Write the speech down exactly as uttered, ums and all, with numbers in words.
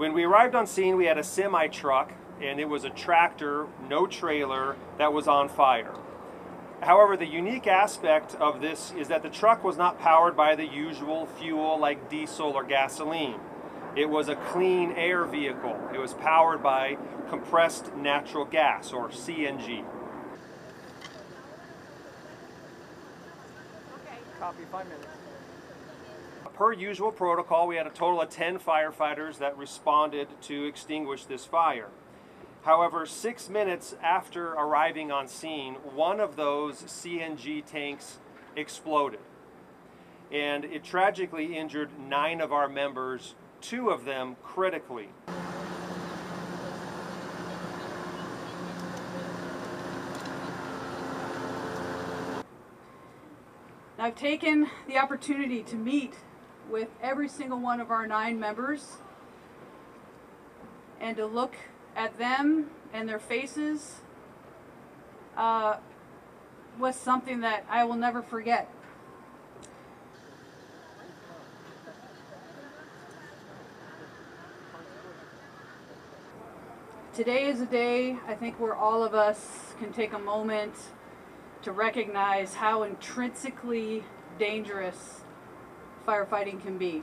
When we arrived on scene, we had a semi-truck, and it was a tractor, no trailer, that was on fire. However, the unique aspect of this is that the truck was not powered by the usual fuel like diesel or gasoline. It was a clean air vehicle. It was powered by compressed natural gas, or C N G. Copy, five minutes. Per usual protocol, we had a total of ten firefighters that responded to extinguish this fire. However, six minutes after arriving on scene, one of those C N G tanks exploded, and it tragically injured nine of our members, two of them critically. I've taken the opportunity to meet with every single one of our nine members and to look at them and their faces uh, was something that I will never forget. Today is a day I think where all of us can take a moment to recognize how intrinsically dangerous firefighting can be.